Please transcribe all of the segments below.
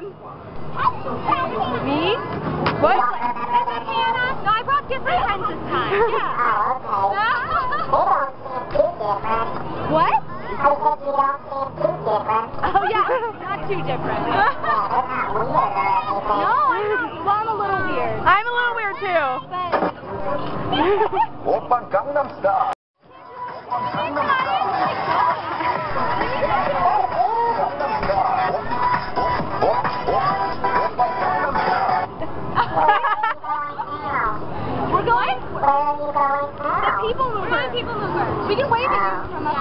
Me? What? That's okay, Anna. No, I brought different friends this time. Yeah. Oh, okay. What? I said you don't seem too different. Oh, yeah. Not too different. No, I'm not. Well, I'm a little weird. I'm a little weird, too. But... Open Gangnam Style. We can wave at you from up there. Okay, yeah, I'm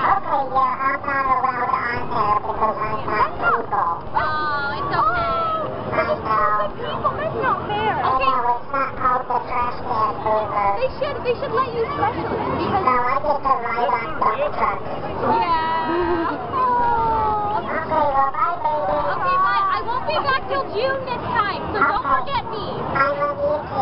not allowed on there because I'm not people. Oh, it's okay. I know. But people, that's not fair. I know, it's not called the trash can mover. They should let you special it because... No, I get to ride on dump trucks. Yeah. Oh. Okay, well, bye, baby. Okay, bye. I won't be back till June this time, so don't forget me. I love you, too.